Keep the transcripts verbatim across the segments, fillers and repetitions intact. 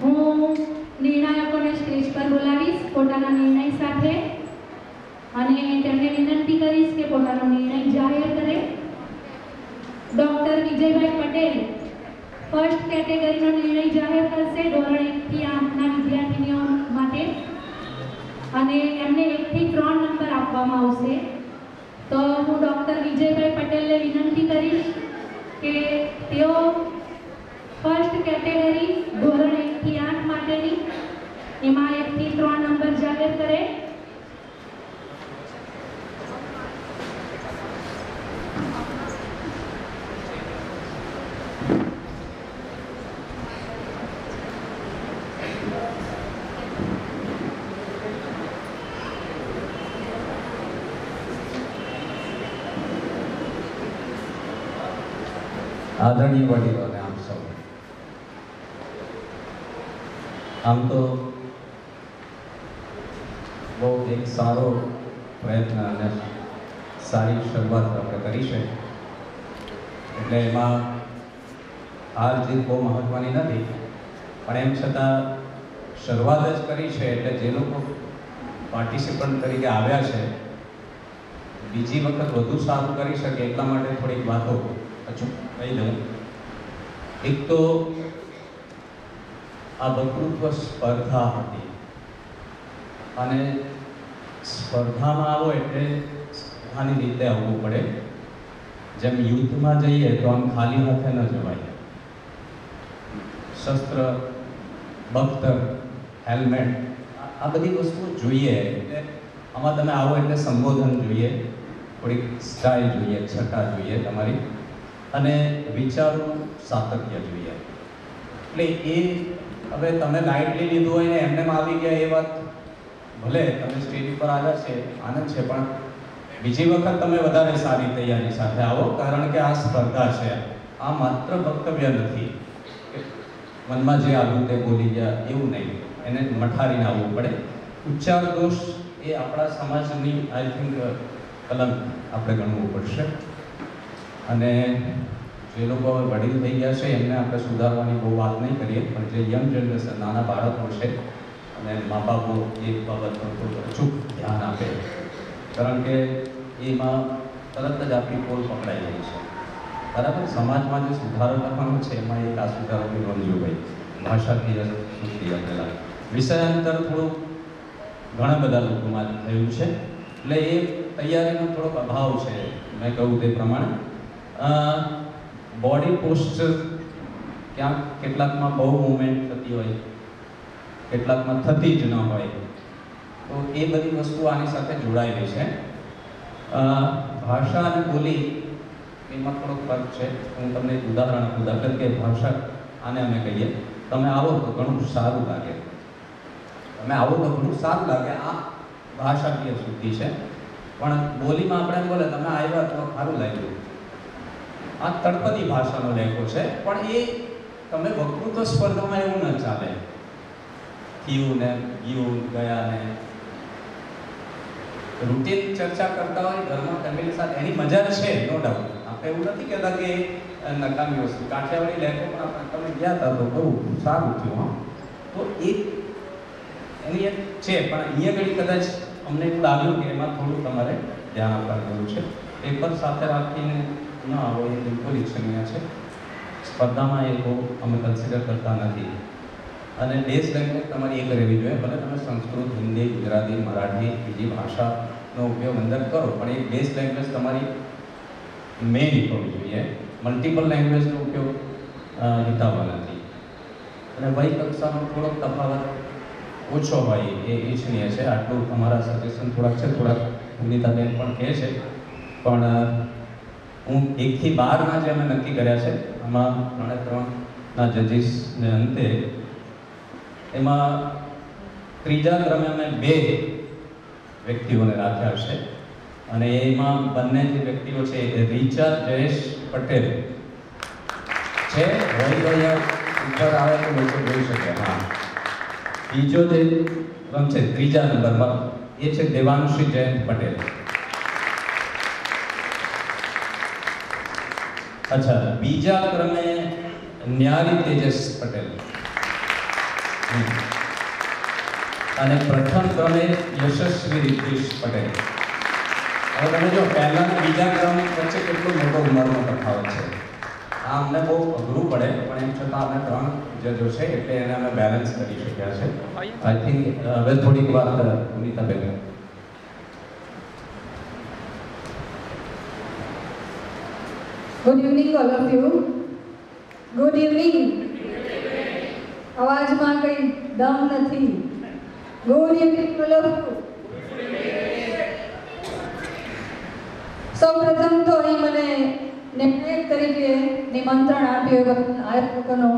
हूँ निर्णायकों ने स्टेज पर बोलावीश पोताना निर्णय साथे अने तेमने विनती करीश के पोतानो निर्णय जाहिर करे। Doctor Vijaybhai Patel first category नो निर्णय जाहिर करशे धोरण एक थी आठ ना विद्यार्थीओ माटे अने एमने एक थी त्रण नंबर आपवामां आवशे। तो हूँ डॉक्टर विजयभाई पटेल ने विनती करीश के तेओ फर्स्ट कैटेगरी धोरण एक थी आठ माटेनी एमां एक थी त्रण नंबर जाहिर करे। आदरणीय वडीलों ने आप सब हम तो वो एक सारो प्रयत्न ने सारी शुरुआत आपने करी है એટલે એમાં હાર જીત બહુ મહત્વની નથી પણ એમ છતાં શરૂઆત જ કરી છે એટલે જે લોકો પાર્ટિસિપન્ટ તરીકે આવ્યા છે બીજી વખત વધુ સારું કરી શકે એટલા માટે થોડીક વાતો અચૂક કહી દઉં। એક તો आ वक्तृत्व स्पर्धा थी अने स्पर्धा में आओ एटले स्पर्धानी रीते आववू पड़े। जेम युद्ध में जाइए तो आम खाली हाथे न जवाय, शस्त्र बख्तर हेलमेट आ बधी वस्तु जोईए। एटले आमां तमे आवो एटले संबोधन जोईए, थोड़ी स्टाइल जोईए, छटा जोईए तमारी अने विचारों सातत्य जोईए। एटले ए अबे तमने लाइटली लीधु होय ने एमने मावी गया ए बात भले तमे स्टेज पर आव्या छे आनंद छे पण बीजी वखत तमे वधारे सारी तैयारी साथे आवो कारण के आ स्पर्धा छे। आ मात्र वक्तव्य नथी के मन में जे आव्युं ते बोली गया एवुं नहीं, एने मठारीने आववुं पड़े। उच्चार दोष ए आपणा समाजनी आई थिंक कलंक आपणे गणवुं पड़शे अने जे लोग वडील थी गया है एमने आपणे सुधारवानी कोई बात नहीं करीए पण जे यंग जनरेशन नाना बाळको छे अने माँ बापो ए बाबत पर अचूक ध्यान आपे कारण के एमां तरत ज आपणी पोल पकड़ाई जाय छे। बराबर समाज में जो सुधारो करवानो छे एमां एक आ सुधारोनी नोंधो भाई भाषानी शुद्धि आपेला विषयांतर थोड़ुं घणा बधा लोकोमां थयुं छे एटले ए तैयारीनो थोड़ोक अभाव छे। मैं कहूं ते प्रमाणे बॉडी पोस्चर क्या केटलाक में बहु मूवमेंट थती होय, केटलाक में थती ज न होय तो ये बड़ी वस्तु आनी साथे जोड़ायेली छे। भाषा अने बोली एमां थोड़ो फरक छे। हूँ तमने एक उदाहरण आपू दाखल के भाषा आने अमे कहीए तमे आवो तो घणुं सारूं लागे, तमे आवो तो घणुं सारूं लागे। आ भाषाकीय शुद्धि छे पण बोली में आपणे बोले तमे आव्या तो सारूं लाग्युं आ तड़पती भाषा नो लेखो छे पण ए तमे वक्तृत्व स्पर्धा में एवुं न चाले थीयु ने गीयु गया ने रूटीन चर्चा करता होय घर में फैमिली साथ एनी मजा छे नो डाउट। आपणे एवुं नथी कहेता के नकामी वस्तु काठियावाड़ी लेखो पण आपणे तमे गया था तो बहु सारुं थयुं। हाँ तो एक एनी एक छे पण अहींया गळी कदाच अमने एवुं लाग्युं के एमां थोडुं तमारे ध्यान आपવાનું છે। પેપર સાથે રાખીને ना वो ये बिल्कुल इच्छनीय है। स्पर्धा में ये अमे कन्सिडर करता नहीं अने देश लैंग्वेज तमारी एक रहेवी जोईए भले तमे संस्कृत हिंदी गुजराती मराठी बीजी भाषानो उपयोग अंदर करो पण एक देश लैंग्वेज तमारी मेन होवी जोईए। मल्टीपल लैंग्वेजनो उपयोग हितावह नहीं अने वही कक्षानो थोड़ो तफावत ओछो होय ए इच्छनीय है। आटलुं अमारा सजेशन थोड़ा है। थोड़ा पुनीता बेन पण कहे छे पण हूँ एक थी बार में जो अमे नक्की कर्या छे आमां त्रणे त्रण जजीस ने अंते एमां त्रीजा क्रमे अमे बे व्यक्तिओने राख्या छे अने एमां बंने जे व्यक्तिओ छे रिचा जयेश पटेल छे वही ऊपर आवे तो लोको जोई शके। हाँ बीजो जे क्रम छे त्रीजा नंबर पर ए छे देवांशी जयंत पटेल। अच्छा बीजा क्रमे न्यारी तेजस पटेल અને પ્રથમ ક્રમે યશસ્વી રીતેશ પટેલ. હવે તમે જો પહેલા બીજા ક્રમ વચ્ચે કેટલો મોટો ઉંમરનો તફાવત છે. આ અમને બહુ અઘરું પડે, પણ એમ છતાં અમે ત્રણ જજો છે એટલે એને અમે બેલેન્સ કરી શક્યા છે. આઈ થિંક હવે થોડીક વાત પુનીતા બેન. Good evening all of you. Good evening. અવાજમાં કંઈ દમ નથી. Good evening, all of you. सौ प्रथम तो ही मैंने निम्नलिखित तरीके निमंत्रण आप ये बन आए पुकनो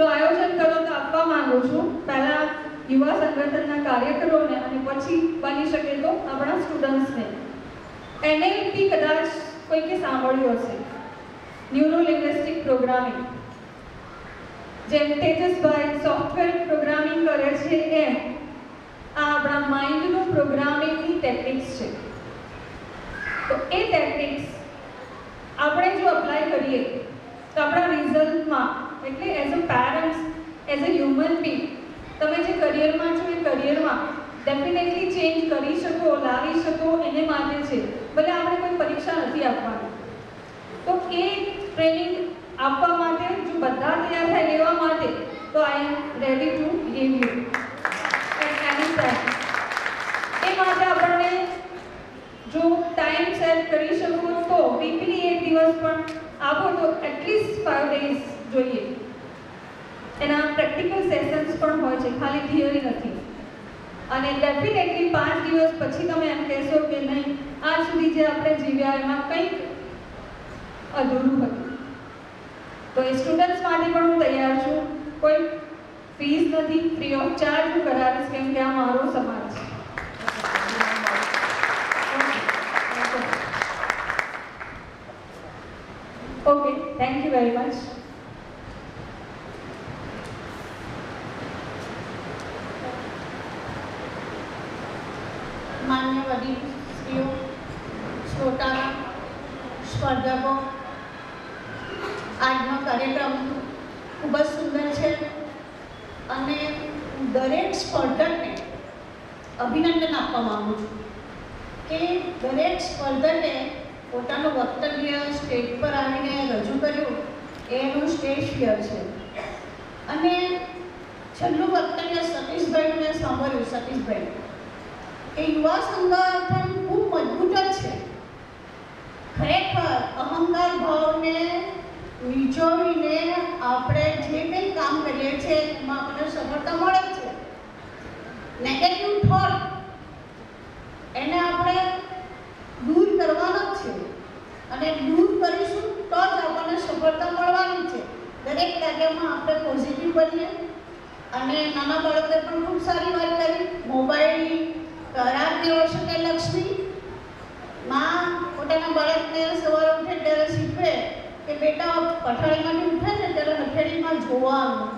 जो आयोजन करो तो आपवा मांगू छू पहला युवा संगठन कार्यक्रमों ने और पछी बनी सके तो अपना स्टूडंट्स ने एनएलपी कदाच कोई के सांभळ्युं हशे न्यूरो लिंग्विस्टिक प्रोग्रामिंग जेम तेजसभाई सॉफ्टवेर प्रोग्रामिंग करे छे एम आ अपना माइंड नो प्रोग्रामिंग की टेक्निक्स है। तो ये टेक्निक्स आपने जो अप्लाई करिए तो अपना रिजल्ट में एट्ले as a parents as a human being तब जो करियर में छो ये करियर में डेफिनेटली चेन्ज कर सको लाई सको एने माटे छे भले आपने कोई परीक्षा नहीं आपवानी। तो ये ट्रेनिंग आपवा माटे जो बधा तैयार थाय लेवा माटे तो I am ready to give you जो टाइम सेट करी शको तो वीकली एक दिवस पर आपो तो एटलीस्ट फाइव डेज જોઈએ એના પ્રેક્ટિકલ સેશન્સ પણ હોય છે ખાલી થિયરી નથી અને ડેફિનેટલી पाँच દિવસ પછી તમે એમ કહેશો કે નહીં આ સુધી જે આપણે જીવ્યા એમાં કંઈક અધૂરું હતું। તો સ્ટુડન્ટ્સ માટે પણ હું તૈયાર છું કોઈ ફીસ નથી ફ્રી ઓફ ચાર્જ હું કરાવીશ કેમ કે આ મારો સમાજ છે। Okay, thank you very much. माननीय वडील श्रोता स्पर्धकों आज कार्यक्रम खूब सुंदर है अने दरेक स्पर्धक ने अभिनंदन आपवा मांगू छूं के दरेक स्पर्धक ने પોતાનું વક્તવ્ય સ્ટેજ પર આવીને રજૂ કર્યું એનું સ્ટેજ ફિયર છે અને છેલ્લું વક્તવ્ય સતીશભાઈને સાંભળ્યું। સતીશભાઈ એ યુવા સંગઠન ખૂબ મજબૂત છે ખરેખર અહંકાર ભાવને નીચોવીને આપણે જે કંઈ કામ કરીએ છીએ એમાં આપણને સફળતા મળે છે। નેગેટિવ થોટ એને આપણે दूर करवाना है अने दूर करीशुं तो ज आपने सफलता मळवानी छे। दरेक कार्य में आपणे पॉजिटिव बनीए अने नाना बाळकोए पण खूब सारी वात करी मोबाइल खराब दिवसों के लक्ष्मी माँ पोताना बाळकने सवार उठे त्यारे सीखे कि बेटा पठाड़ी में उठे ने त्यारे हथेड़ी में जोवानुं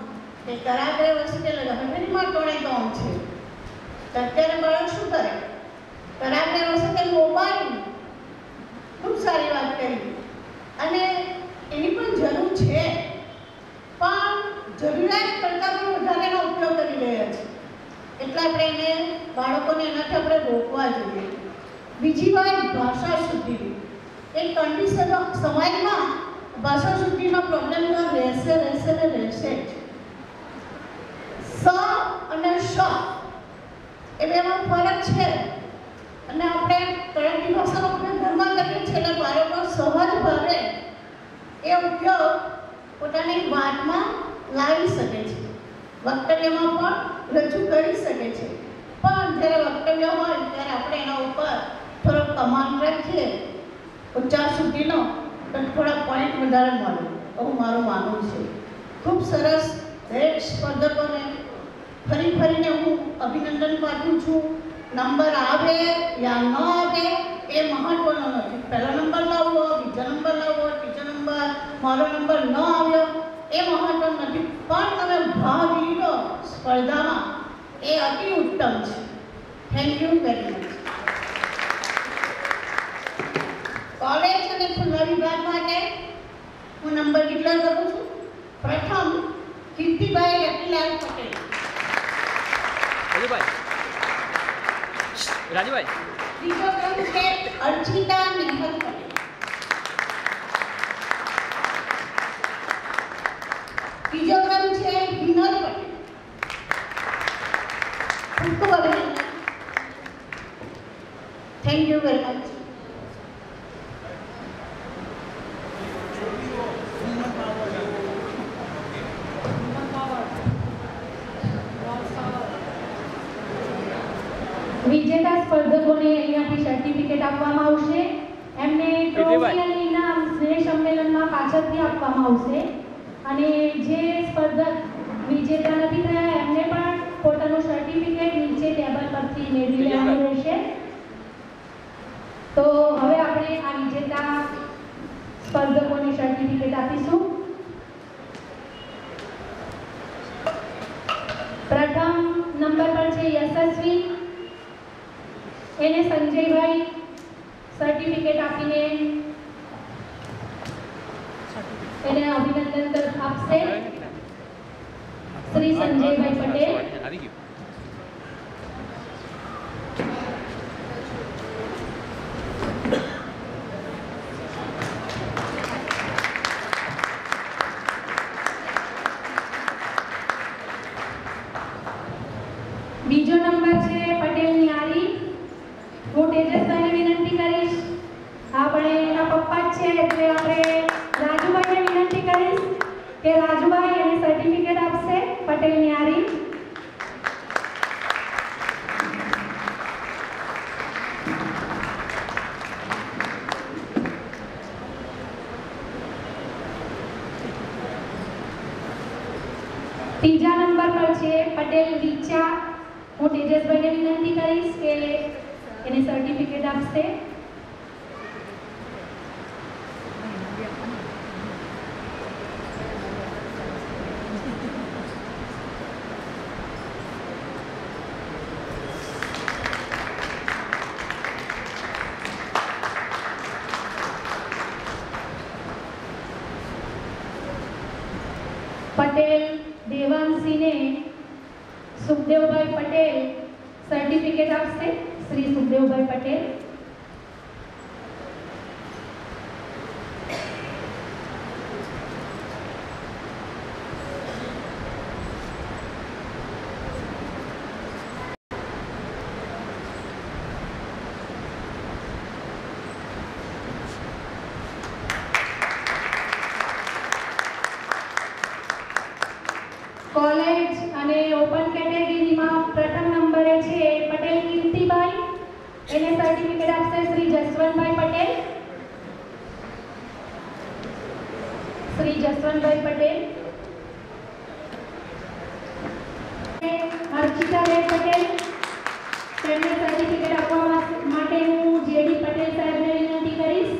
के खराब दिवसों के हथेड़ी में कोणे गाम छे तो त्यारे बाळक शुं करे खराब दिवसों के मोबाइल खूब सारी बात करी अने एनी पण जरूर छे पण जरूरियात करता पण वधारेनो उपयोग करी रह्या छे એટલે આપણે એને બાળકોને એનાથી આપણે રોકવા જોઈએ। બીજી વાત ભાષા શુદ્ધિની એક કન્ડિશન સમાજમાં ભાષા શુદ્ધિનો પ્રોબ્લેમ તો રહેશે રહેશે ને રહેશે સ અને શ એ બેમાં ફરક છે અને આપણે તળાટી ભાષાનો ઉપયોગ ઘરમાં કરીએ છીએ એટલે બાળકો સહજ ભાવે એ ઉપયોગ પોતાની વાતમાં લાવી શકે છે વક્તવ્યમાં પણ રજૂ કરી શકે છે પણ જ્યારે વક્તવ્ય હોય ત્યારે આપણે એના ઉપર થોડોક કમાન રાખીએ ઉચ્ચાર સુધીનો તો થોડા પોઈન્ટ વધારે મળે એવું મારું માનવું છે। ખૂબ સરસ દરેક સ્પર્ધકોને ફરી ફરીને હું અભિનંદન પાઠવું છું। નંબર આવે યા ન આવે એ મહત્વનો નથી પહેલો નંબર લાવવો બીજો નંબર લાવવો ત્રીજો નંબર મારો નંબર ન આવ્યો એ મહત્વનો નથી પણ તમે ભાગ લીધો સ્પર્ધામાં એ અતિ ઉત્તમ છે। Thank you very much. College અને ખુલ્લા વિભાગ માટે હું નંબર ડિક્લેર કરું છું। પ્રથમ કીર્તિભાઈ રતિલાલ પટેલ। હજુભાઈ राजू भाई। तीसरा क्रम है अर्चिता नेहल पटेल। तीसरा क्रम है विनोद पटेल। उनको अभिनंदन। Thank you very much. विजेता स्पर्धकों ने अपनी सर्टिफिकेट આપવામાં આવશે એમને ટ્રોફી અને ઇનામ સ્નેહ સંમેલનમાં પાછળથી આપવામાં આવશે અને જે સ્પર્ધક વિજેતા નથી થયા, એમને પણ પોતાનું સર્ટિફિકેટ નીચે ટેબલ પરથી મેળવી લેવાનું રહેશે. તો હવે આપણે આ વિજેતા સ્પર્ધકોને સર્ટિફિકેટ આપીશું. પ્રથમ નંબર પર છે યશસ્વી, એને સંજયભાઈ સર્ટિફિકેટ આપીને એને અભિનંદન આપશે શ્રી સંજયભાઈ પટેલ. બીજો નંબર છે પટેલની આરી. હું તેજસભાઈને વિનંતી કરીશ, આપણે એના પપ્પા જ છે એટલે આપણે રાજુભાઈને વિનંતી કરીશ કે રાજુભાઈ એને સર્ટિફિકેટ આપશે પટેલની આરી. ત્રીજા નંબર પર છે પટેલ રીચા. હું તેજસભાઈને વિનંતી કરીશ કે એને સર્ટિફિકેટ આપશે. પટેલ દેવાંશીને સુખદેવભાઈ પટેલ સર્ટિફિકેટ આપશે શ્રી સુખદેવભાઈ પટેલ. જસવંતભાઈ પટેલ, શ્રી જસવંતભાઈ પટેલ. હર્ષિતા રેડ પટેલ, તેમને સર્ટિફિકેટ આપવા માટે હું જેડી પટેલ સાહેબને વિનંતી કરીશ.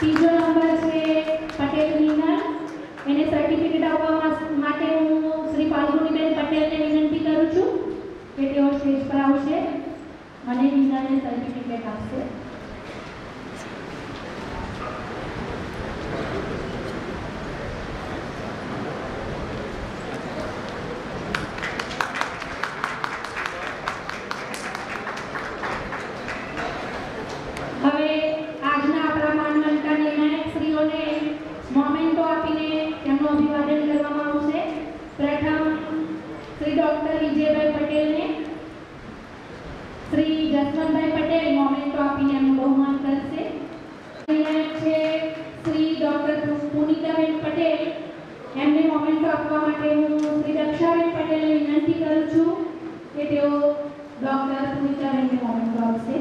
ત્રીજો નંબર છે પટેલ મીના, એને સર્ટિફિકેટ આપવા માટે હું શ્રી પાલગુણીબેન પટેલને વિનંતી કરું છું કે તેઓ સ્ટેજ પર આવશે અને બીજાને સર્ટિફિકેટ આપશે. ડોક્ટર વિજયભાઈ પટેલને શ્રી જસવંતભાઈ પટેલ મોમેન્ટો આપીને એમનું બહુમાન કરશે. છે શ્રી ડોક્ટર પુનિતા રેન્ટ પટેલ, એમને મોમેન્ટો આપવા માટે હું શ્રી દક્ષાબેન પટેલને વિનંતી કરું છું કે તેઓ ડોક્ટર પુનિતા રેન્ટને મોમેન્ટો આપશે.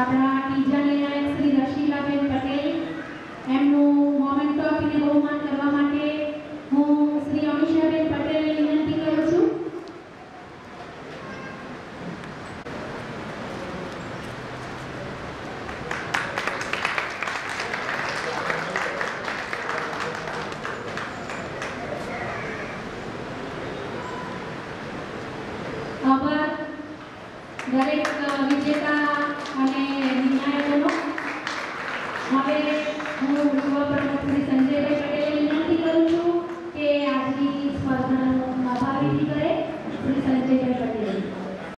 આપણા ત્રીજા નિર્ણાયક શ્રી રશીલાબેન પટેલ, એમનું મોમેન્ટો આપીને બહુમાન કરવા માટે